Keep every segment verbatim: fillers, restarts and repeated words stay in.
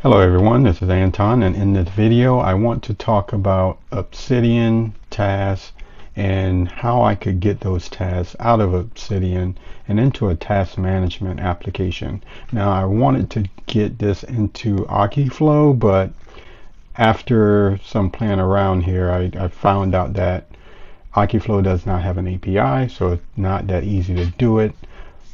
Hello everyone, this is Anton, and in this video I want to talk about Obsidian tasks and how I could get those tasks out of Obsidian and into a task management application. Now I wanted to get this into Akiflow, but after some playing around here I, I found out that Akiflow does not have an A P I, so it's not that easy to do it.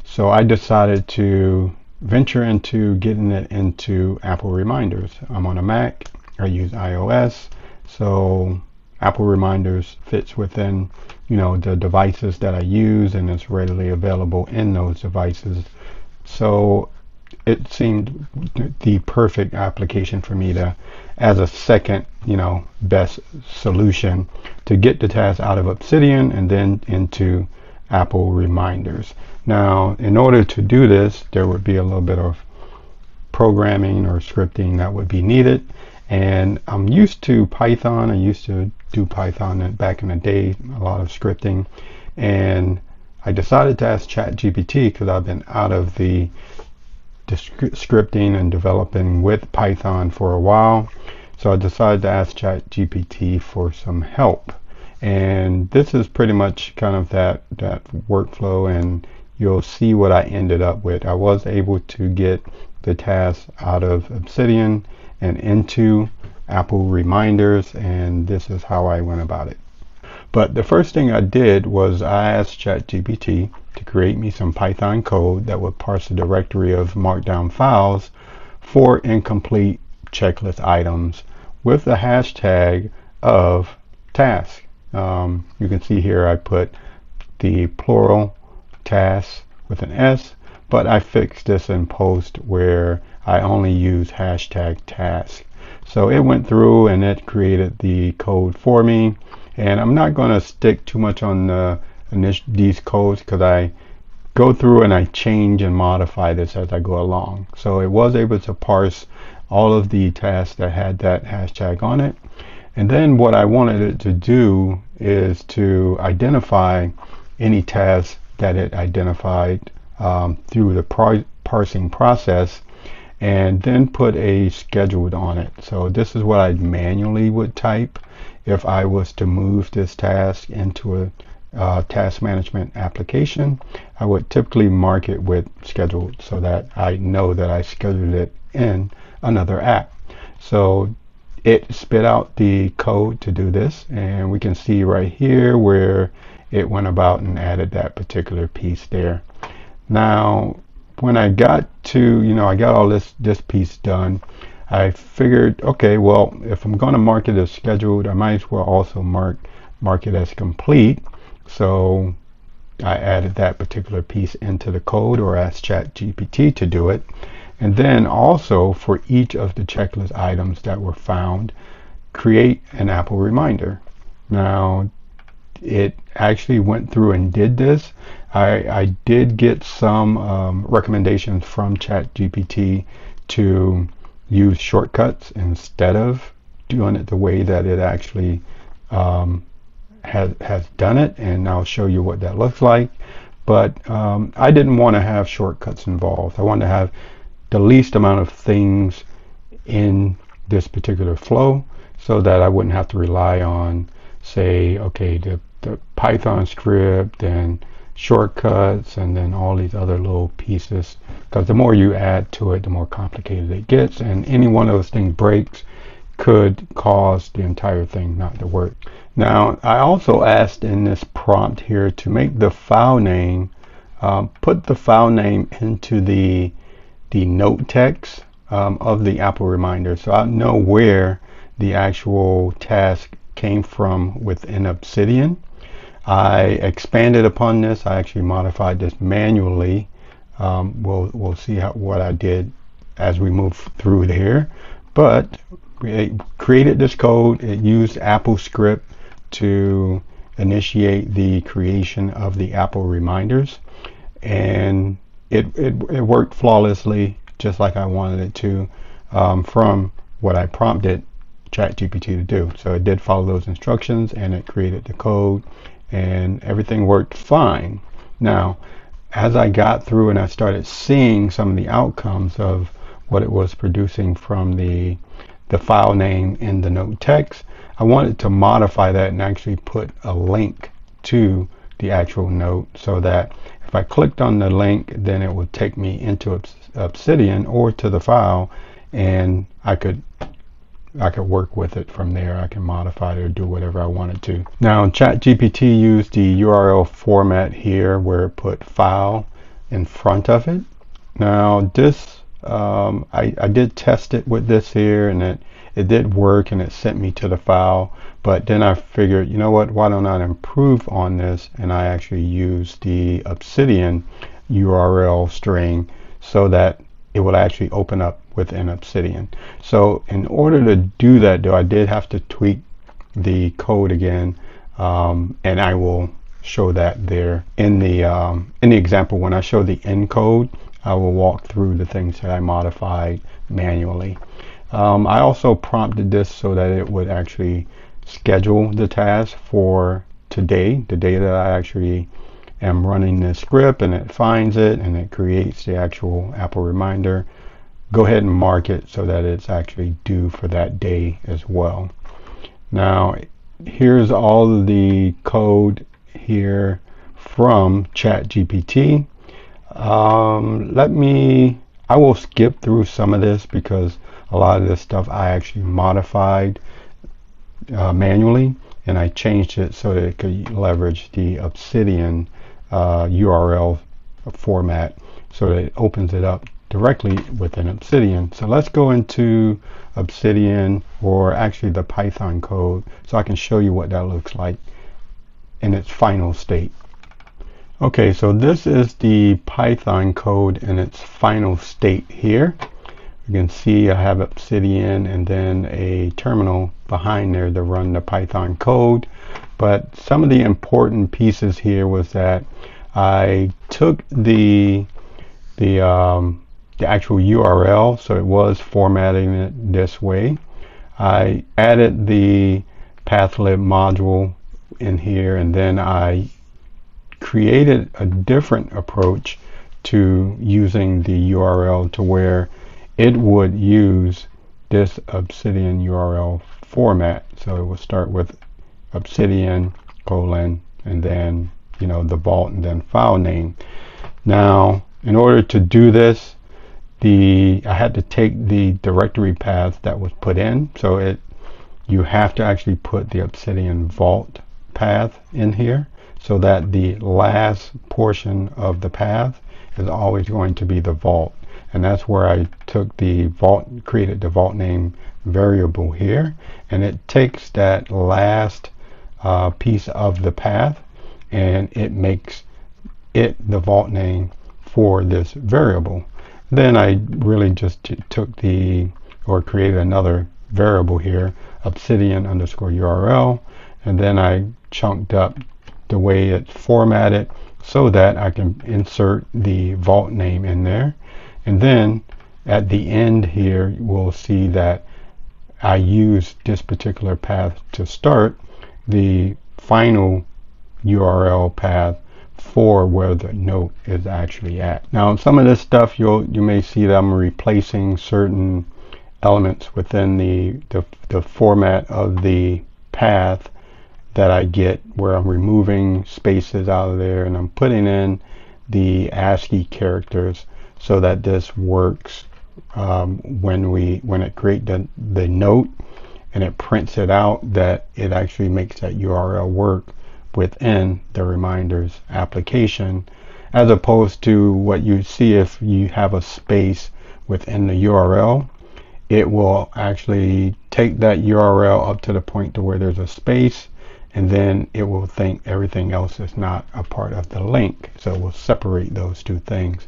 So I decided to venture into getting it into Apple Reminders. I'm on a Mac, I use iOS, so Apple Reminders fits within, you know, the devices that I use, and it's readily available in those devices. So it seemed the perfect application for me to, as a second, you know, best solution to get the task out of Obsidian and then into Apple Reminders. Now, in order to do this, there would be a little bit of programming or scripting that would be needed. And I'm used to Python. I used to do Python back in the day, a lot of scripting. And I decided to ask ChatGPT because I've been out of the, the scripting and developing with Python for a while. So I decided to ask ChatGPT for some help. And this is pretty much kind of that that workflow, and you'll see what I ended up with. I was able to get the task out of Obsidian and into Apple Reminders, and this is how I went about it. But the first thing I did was I asked ChatGPT to create me some Python code that would parse a directory of markdown files for incomplete checklist items with the hashtag of task. Um, you can see here I put the plural tasks with an S, but I fixed this in post where I only use hashtag task. So it went through and it created the code for me, and I'm not going to stick too much on the, these codes because I go through and I change and modify this as I go along. So it was able to parse all of the tasks that had that hashtag on it. And then what I wanted it to do is to identify any tasks that it identified um, through the par parsing process, and then put a scheduled on it. So this is what I manually would type if I was to move this task into a uh, task management application. I would typically mark it with scheduled so that I know that I scheduled it in another app. So it spit out the code to do this, and we can see right here where it went about and added that particular piece there. Now when I got to, you know, I got all this this piece done, I figured, okay, well, if I'm going to mark it as scheduled, I might as well also mark mark it as complete. So I added that particular piece into the code, or asked ChatGPT to do it. And then also, for each of the checklist items that were found, create an Apple Reminder. Now, it actually went through and did this. I, I did get some um, recommendations from ChatGPT to use shortcuts instead of doing it the way that it actually um, has, has done it, and I'll show you what that looks like. But um, I didn't want to have shortcuts involved. I wanted to have the least amount of things in this particular flow so that I wouldn't have to rely on, say, okay, the, the Python script and shortcuts and then all these other little pieces, because the more you add to it, the more complicated it gets, and any one of those things breaks could cause the entire thing not to work. Now, I also asked in this prompt here to make the file name, um, put the file name into the the note text um, of the Apple Reminder, so I know where the actual task came from within Obsidian. I expanded upon this. I actually modified this manually. Um, we'll, we'll see how, what I did as we move through here. But it created this code. It used Apple script to initiate the creation of the Apple Reminders, and It, it, it worked flawlessly, just like I wanted it to, um, from what I prompted ChatGPT to do. So it did follow those instructions, and it created the code, and everything worked fine. Now, as I got through and I started seeing some of the outcomes of what it was producing from the the file name in the note text. I wanted to modify that and actually put a link to the actual note, so that if I clicked on the link, then it would take me into Obsidian or to the file, and I could I could work with it from there. I can modify it or do whatever I wanted to. Now ChatGPT used the U R L format here where it put file in front of it. Now this Um, I, I did test it with this here, and it, it did work, and it sent me to the file. But then I figured, you know what, why don't I improve on this, and I actually use the Obsidian U R L string so that it will actually open up within Obsidian. So in order to do that, though, I did have to tweak the code again, um, and I will show that there in the, um, in the example. When I show the end code, I will walk through the things that I modified manually. Um, I also prompted this so that it would actually schedule the task for today, the day that I actually am running this script, and it finds it and it creates the actual Apple reminder. Go ahead and mark it so that it's actually due for that day as well. Now, here's all of the code here from ChatGPT. Um, let me, I will skip through some of this because a lot of this stuff I actually modified uh, manually, and I changed it so that it could leverage the Obsidian uh, U R L format so that it opens it up directly within Obsidian. So let's go into Obsidian, or actually the Python code, so I can show you what that looks like in its final state. Okay, so this is the Python code in its final state here. You can see I have Obsidian and then a terminal behind there to run the Python code. But some of the important pieces here was that I took the the, um, the actual U R L, so it was formatting it this way. I added the pathlib module in here, and then I created a different approach to using the U R L to where it would use this Obsidian U R L format. So it will start with Obsidian colon and then, you know, the vault and then file name. Now, in order to do this, the I had to take the directory path that was put in. So it you have to actually put the Obsidian vault path in here, so that the last portion of the path is always going to be the vault. And that's where I took the vault, created the vault name variable here, and it takes that last uh, piece of the path and it makes it the vault name for this variable. Then I really just t took the, or created another variable here, Obsidian underscore U R L, and then I chunked up the way it's formatted so that I can insert the vault name in there. And then at the end here, we'll see that I used this particular path to start the final U R L path for where the note is actually at. Now, some of this stuff you'll you may see that I'm replacing certain elements within the the, the format of the path that I get, where I'm removing spaces out of there and I'm putting in the ASCII characters so that this works um, when we when it creates the, the note and it prints it out, that it actually makes that U R L work within the reminders application, as opposed to what you see if you have a space within the U R L. It will actually take that U R L up to the point to where there's a space, and then it will think everything else is not a part of the link. So we'll separate those two things.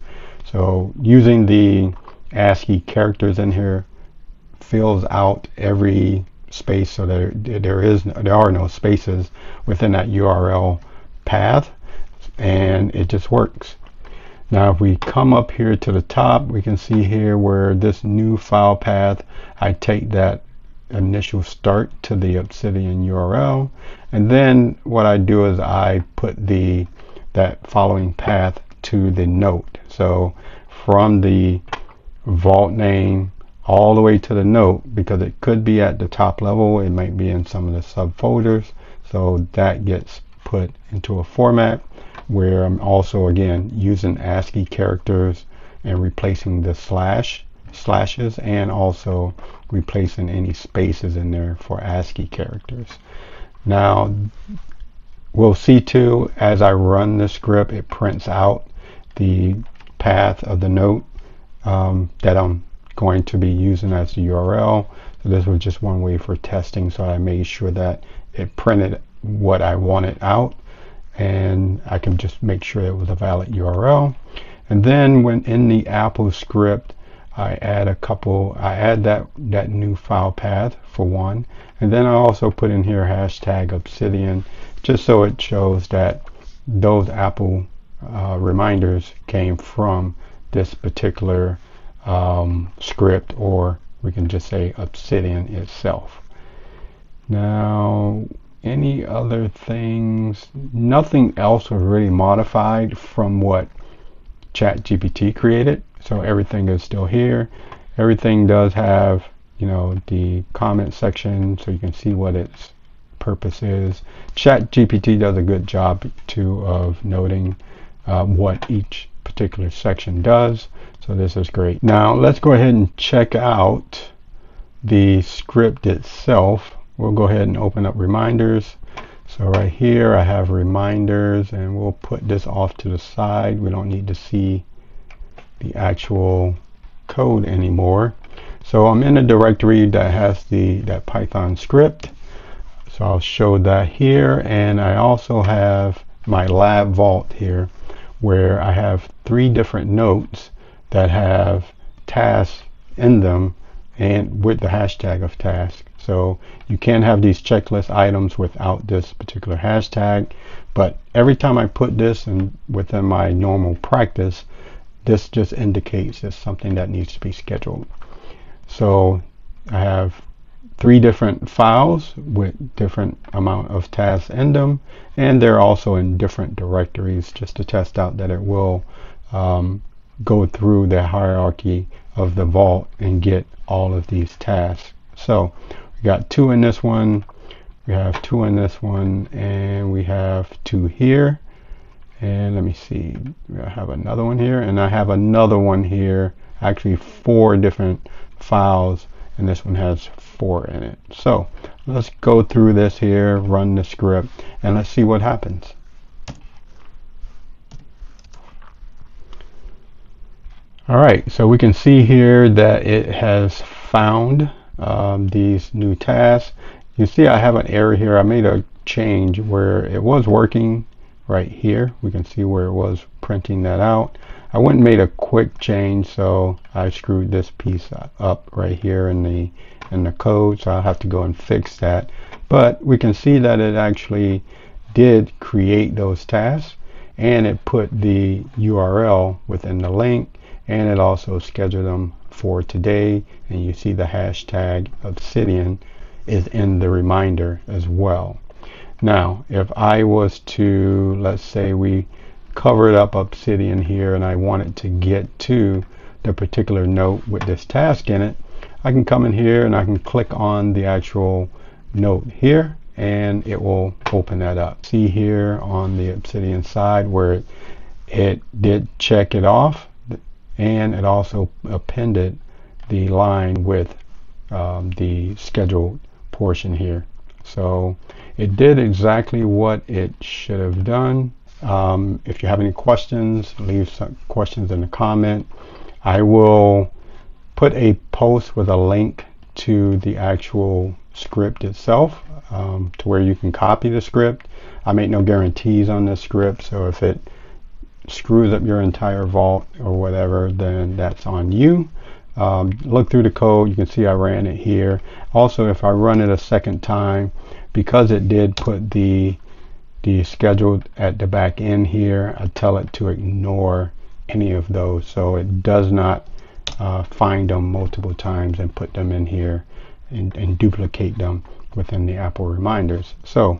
So using the ASCII characters in here fills out every space, so there there is there are no spaces within that U R L path, and it just works. Now if we come up here to the top, we can see here where this new file path, I take that initial start to the Obsidian U R L, and then what I do is I put the that following path to the note. So from the vault name all the way to the note, because it could be at the top level, it might be in some of the subfolders, so that gets put into a format where I'm also again using ASCII characters and replacing the slash slashes and also replacing any spaces in there for ASCII characters. Now we'll see too, as I run the script, it prints out the path of the note um, that I'm going to be using as the U R L. So this was just one way for testing, so I made sure that it printed what I wanted out, and I can just make sure it was a valid U R L. And then when in the Apple script, I add a couple, I add that, that new file path for one, and then I also put in here hashtag Obsidian, just so it shows that those Apple uh, reminders came from this particular um, script, or we can just say Obsidian itself. Now, any other things? Nothing else was really modified from what ChatGPT created. So everything is still here. Everything does have, you know, the comment section, so you can see what its purpose is. ChatGPT does a good job too of noting uh, what each particular section does. So this is great. Now let's go ahead and check out the script itself. We'll go ahead and open up reminders. So right here I have reminders, and we'll put this off to the side. We don't need to see the actual code anymore. So I'm in a directory that has the that Python script, so I'll show that here. And I also have my lab vault here, where I have three different notes that have tasks in them and with the hashtag of task. So you can have these checklist items without this particular hashtag, but every time I put this in within my normal practice, this just indicates it's something that needs to be scheduled. So I have three different files with different amount of tasks in them, and they're also in different directories, just to test out that it will um, go through the hierarchy of the vault and get all of these tasks. So we got two in this one, we have two in this one, and we have two here. And let me see, I have another one here, and I have another one here, actually four different files, and this one has four in it. So let's go through this here, run the script, and let's see what happens. All right, so we can see here that it has found um, these new tasks. You see I have an error here. I made a change where it was working. Right here we can see where it was printing that out. I went and made a quick change, so I screwed this piece up right here in the in the code, so I'll have to go and fix that. But we can see that it actually did create those tasks, and it put the U R L within the link, and it also scheduled them for today, and you see the hashtag Obsidian is in the reminder as well. Now, if I was to, let's say we covered up Obsidian here and I wanted to get to the particular note with this task in it, I can come in here and I can click on the actual note here, and it will open that up. See here on the Obsidian side where it, it did check it off, and it also appended the line with um, the scheduled portion here. So it did exactly what it should have done. Um, if you have any questions, leave some questions in the comment. I will put a post with a link to the actual script itself, um, to where you can copy the script. I make no guarantees on this script, so if it screws up your entire vault or whatever, then that's on you. Um, look through the code, you can see I ran it here. Also, if I run it a second time, because it did put the the scheduled at the back end here, I tell it to ignore any of those, so it does not uh, find them multiple times and put them in here and, and duplicate them within the Apple reminders. So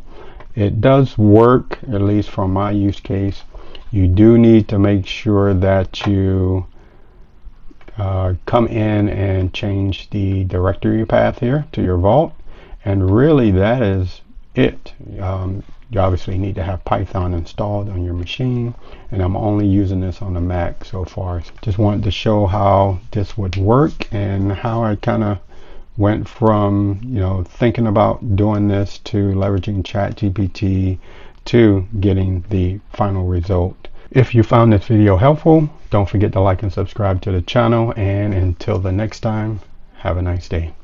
it does work, at least from my use case. You do need to make sure that you uh, come in and change the directory path here to your vault, and really that is it. Um, you obviously need to have Python installed on your machine, and I'm only using this on the Mac so far. So just wanted to show how this would work and how I kind of went from, you know, thinking about doing this to leveraging ChatGPT to getting the final result. If you found this video helpful, don't forget to like and subscribe to the channel, and until the next time, have a nice day.